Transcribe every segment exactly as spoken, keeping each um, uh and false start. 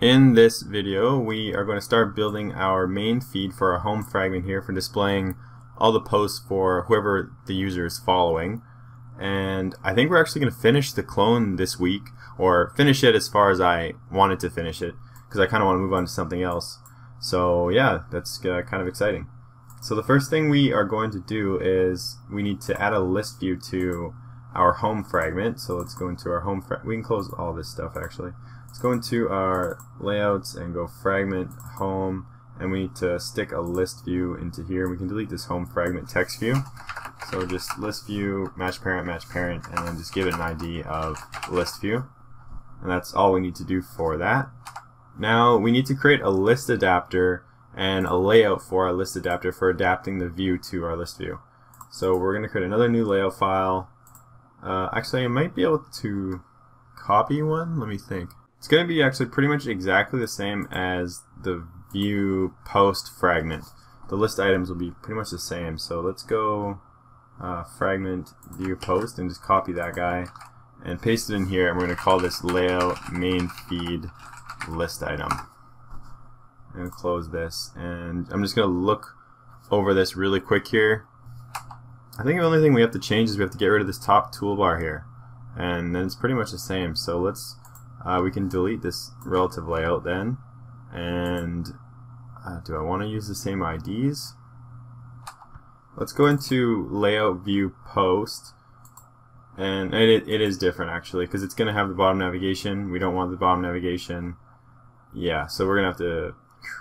In this video, we are going to start building our main feed for our home fragment here for displaying all the posts for whoever the user is following. And I think we're actually going to finish the clone this week, or finish it as far as I wanted to finish it, because I kind of want to move on to something else. So yeah, that's uh, kind of exciting. So the first thing we are going to do is we need to add a list view to our home fragment. So let's go into our home fragment. We can close all this stuff actually. Let's go into our layouts and go fragment home, and we need to stick a list view into here. We can delete this home fragment text view. So just list view, match parent, match parent, and then just give it an I D of list view. And that's all we need to do for that. Now we need to create a list adapter and a layout for our list adapter for adapting the view to our list view. So we're going to create another new layout file. Uh, actually, I might be able to copy one. Let me think. It's going to be actually pretty much exactly the same as the view post fragment. The list items will be pretty much the same. So let's go uh, fragment view post and just copy that guy and paste it in here. And we're going to call this layout main feed list item. I'm going to close this, and I'm just going to look over this really quick here. I think the only thing we have to change is we have to get rid of this top toolbar here, and then it's pretty much the same. So let's uh, we can delete this relative layout then, and uh, do I want to use the same I Ds? Let's go into layout view post, and it, it is different actually because it's going to have the bottom navigation. We don't want the bottom navigation. Yeah, so we're going to have to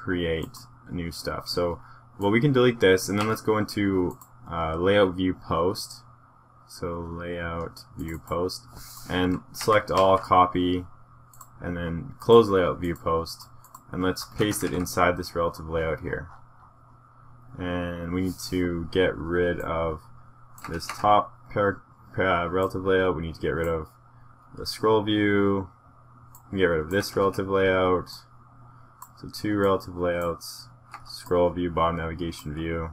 create new stuff. So, well, we can delete this, and then let's go into uh, layout view post. So layout view post, and select all, copy, and then close layout view post, and let's paste it inside this relative layout here. And we need to get rid of this top par uh, relative layout. We need to get rid of the scroll view. We get rid of this relative layout. So two relative layouts, scroll view, bottom navigation view.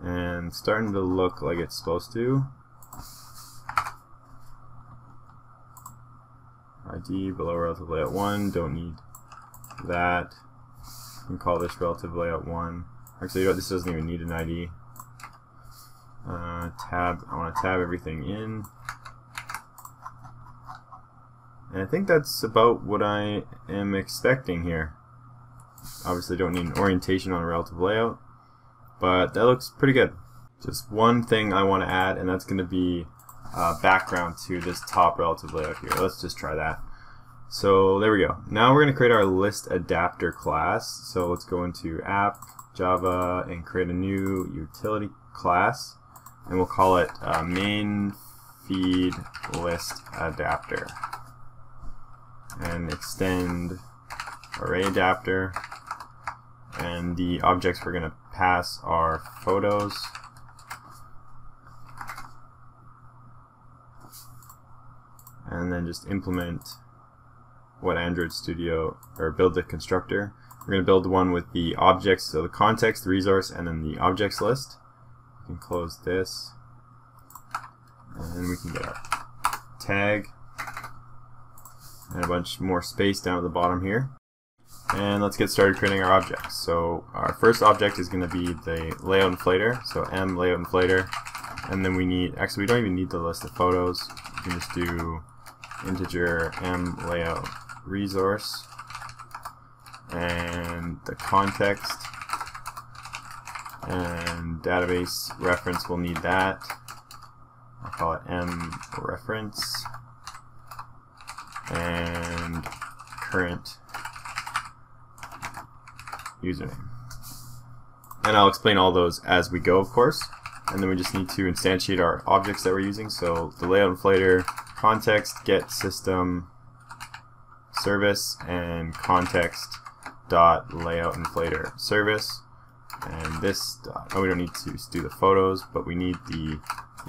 And starting to look like it's supposed to. I D below relative layout one, don't need that. You can call this relative layout one. Actually, you know, this doesn't even need an I D. Uh, tab, I want to tab everything in. And I think that's about what I am expecting here. Obviously don't need an orientation on a relative layout, but that looks pretty good. Just one thing I want to add, and that's going to be uh, background to this top relative layout here. Let's just try that. So there we go. Now we're going to create our list adapter class. So let's go into app, Java, and create a new utility class, and we'll call it uh, MainFeedListAdapter. And extend array adapter, and the objects we're going to pass are photos and then just implement what Android Studio or build the constructor. We're going to build one with the objects, so the context, the resource, and then the objects list. We can close this, and then we can get our tag and a bunch more space down at the bottom here. And let's get started creating our objects. So our first object is going to be the layout inflator, so M layout inflator, and then we need, actually we don't even need the list of photos, we can just do integer M layout resource, and the context, and database reference, we'll need that, I'll call it M reference, and current username. And I'll explain all those as we go, of course. And then we just need to instantiate our objects that we're using. So the layout inflator, context, get system service, and context dot layout inflator service. And this dot, oh, we don't need to do the photos, but we need the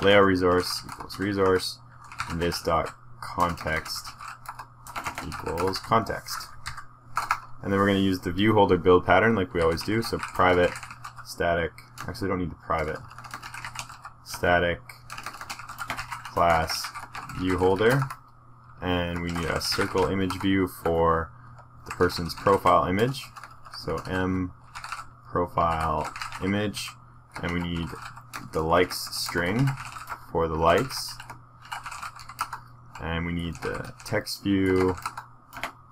layout resource equals resource, and this dot context equals context. And then we're going to use the ViewHolder build pattern like we always do. So private, static, actually don't need the private, static class ViewHolder, and we need a circle image view for the person's profile image, so M profile image, and we need the likes string for the likes, and we need the text view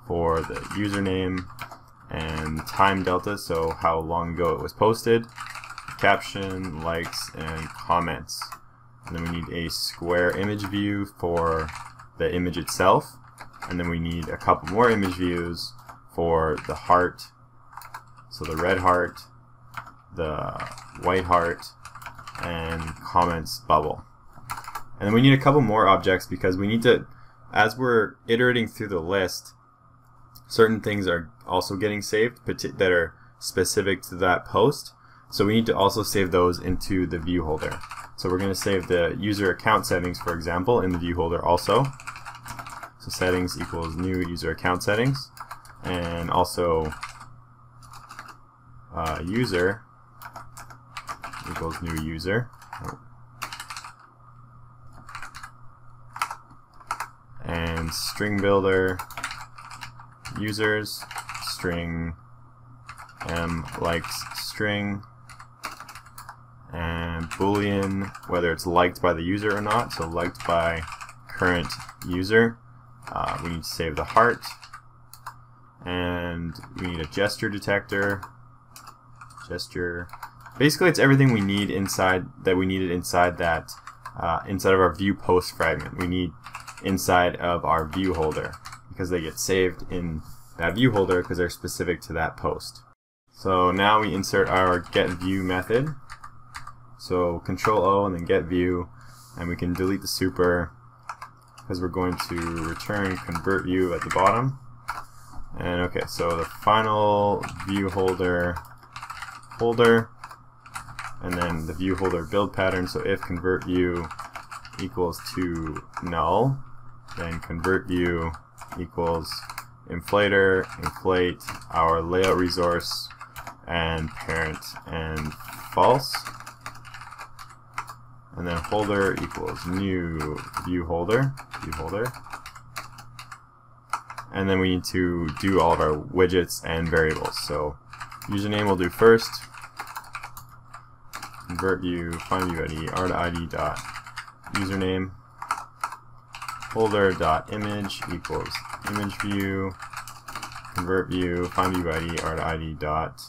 for the username and time delta, so how long ago it was posted, caption, likes, and comments. And then we need a square image view for the image itself, and then we need a couple more image views for the heart, so the red heart, the white heart, and comments bubble. And then we need a couple more objects because we need to, as we're iterating through the list, certain things are also getting saved that are specific to that post, so we need to also save those into the view holder. So we're going to save the user account settings, for example, in the view holder also. So settings equals new user account settings, and also uh, user equals new user, and string builder users string m likes string, and boolean whether it's liked by the user or not, so liked by current user. Uh, we need to save the heart, and we need a gesture detector, gesture. Basically it's everything we need inside that we needed inside that uh, inside of our view post fragment. We need inside of our view holder because they get saved in that view holder because they're specific to that post. So now we insert our getView method. So control O and then getView, and we can delete the super because we're going to return convertView at the bottom. And okay, so the final view holder holder, and then the view holder build pattern. So if convertView equals to null, then convertView equals inflator, inflate our layout resource, and parent and false, and then holder equals new view holder, view holder, and then we need to do all of our widgets and variables. So username we'll do first, convert view, find view I D, r to I D dot username, holder dot image equals image view, convert view, find view I D, r to I D dot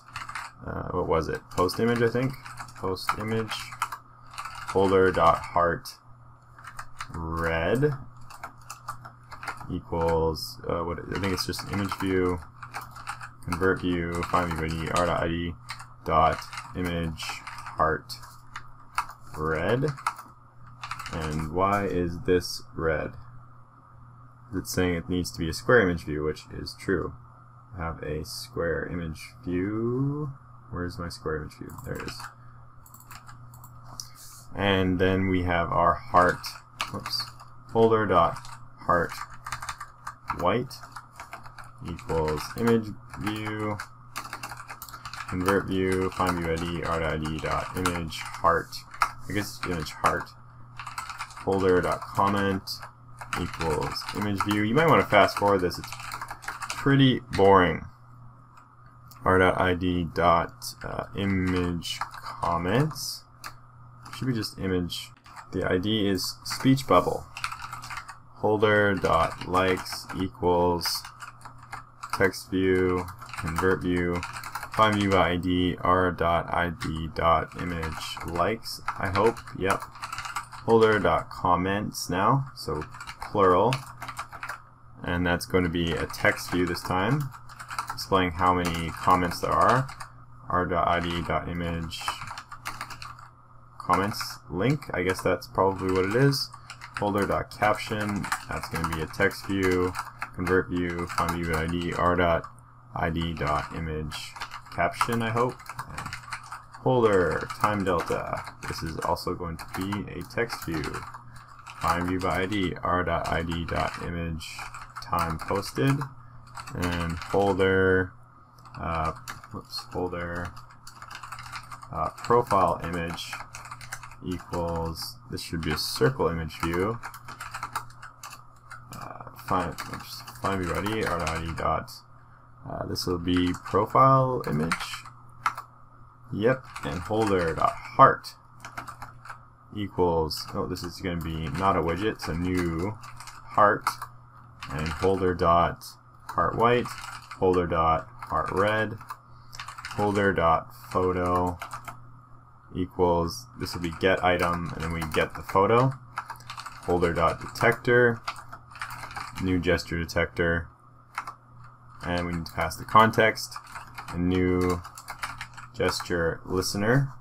uh, what was it? Post image, I think. Post image, holder dot heart red equals uh, what? I think it's just an image view. Convert view, find view I D, r to I D dot image heart red. And why is this red? It's saying it needs to be a square image view, which is true. I have a square image view. Where's my square image view? There it is. And then we have our heart, whoops, holder dot heart white equals image view, convert view, find view I D, r to I D dot image heart. I guess it's image heart. Holder dot comment equals image view. You might want to fast forward this. It's pretty boring. r.id dot uh, image comments should be just image. The I D is speech bubble. Holder dot likes equals text view, convert view, find view I D, r dot I D dot image likes. I hope. Yep. Holder dot comments now, so plural, and that's going to be a text view this time, displaying how many comments there are. R dot I D dot image comments link. I guess that's probably what it is. Holder dot caption. That's going to be a text view. Convert view. Find view I D. R dot I D dot image caption. I hope. Holder time delta. This is also going to be a text view. Find view by I D, r.id.image time posted, and holder uh, whoops holder uh, profile image equals, this should be a circle image view. Uh, fine, just finally be ready. R I D dot. Uh, this will be profile image. Yep, and holder dot heart equals. Oh, this is going to be not a widget, so new heart and holder dot heart white, holder dot heart red, holder dot photo equals. This will be get item, and then we get the photo. Holder dot detector, new gesture detector, and we need to pass the context, a new gesture listener.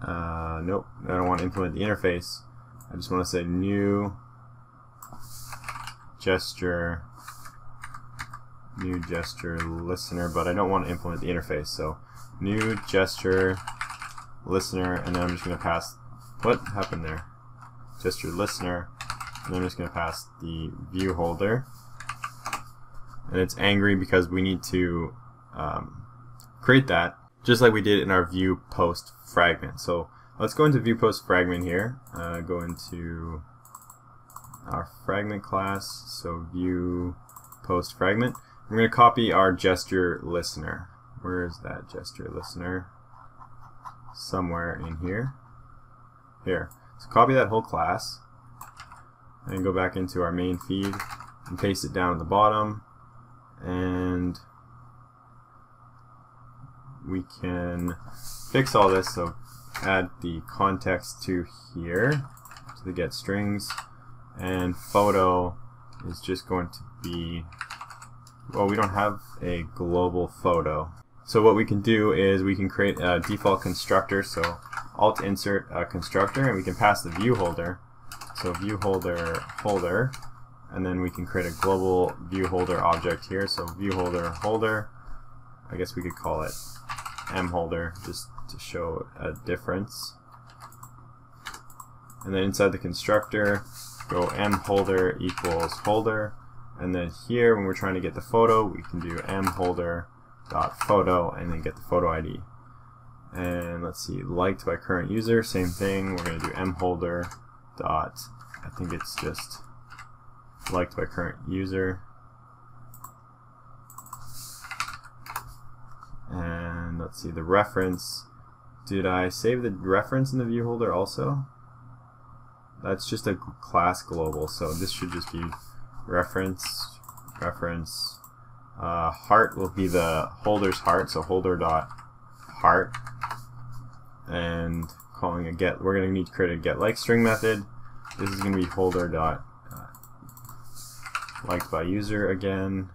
Uh, nope, I don't want to implement the interface. I just want to say new gesture, new gesture listener, but I don't want to implement the interface. So new gesture listener, and then I'm just going to pass. What happened there? Gesture listener, and I'm just going to pass the view holder, and it's angry because we need to um, create that just like we did in our view post fragment. So let's go into view post fragment here. Uh, go into our fragment class. So view post fragment. We're going to copy our gesture listener. Where is that gesture listener? Somewhere in here. Here. So copy that whole class and go back into our main feed and paste it down at the bottom, and we can fix all this. So add the context to here, to the get strings, and photo is just going to be, well, we don't have a global photo. So what we can do is we can create a default constructor. So Alt insert a constructor, and we can pass the view holder. So view holder holder, and then we can create a global view holder object here. So view holder holder, I guess we could call it M holder just to show a difference. And then inside the constructor, go M holder equals holder, and then here when we're trying to get the photo, we can do M holder dot photo, and then get the photo I D. And let's see, liked by current user, same thing. We're going to do mholder dot, I think it's just liked by current user. And let's see, the reference. Did I save the reference in the view holder also? That's just a class global, so this should just be reference, reference. Uh, heart will be the holder's heart, so holder dot heart, and calling a get, we're going to need to create a get like string method. This is going to be holder dot uh, liked by user again.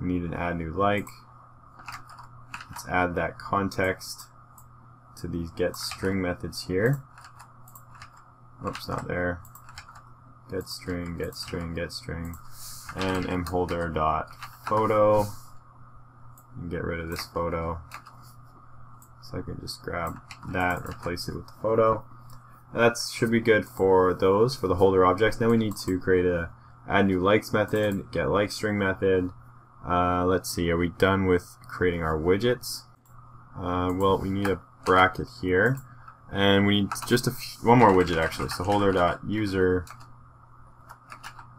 We need an add new like. Let's add that context to these get string methods here. Oops, not there. Get string, get string, get string, and m holder dot photo. And get rid of this photo. So I can just grab that, replace it with the photo. That should be good for those, for the holder objects. Now we need to create a add new likes method, get like string method. Uh, let's see, are we done with creating our widgets? Uh, well, we need a bracket here, and we need just a few, one more widget actually. So holder dot user,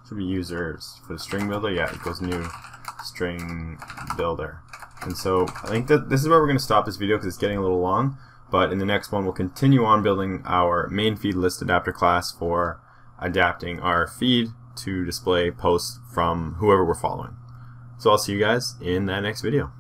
should be users for the string builder. Yeah, it goes new string builder. And so I think that this is where we're going to stop this video because it's getting a little long, but in the next one we'll continue on building our main feed list adapter class for adapting our feed to display posts from whoever we're following. So I'll see you guys in that next video.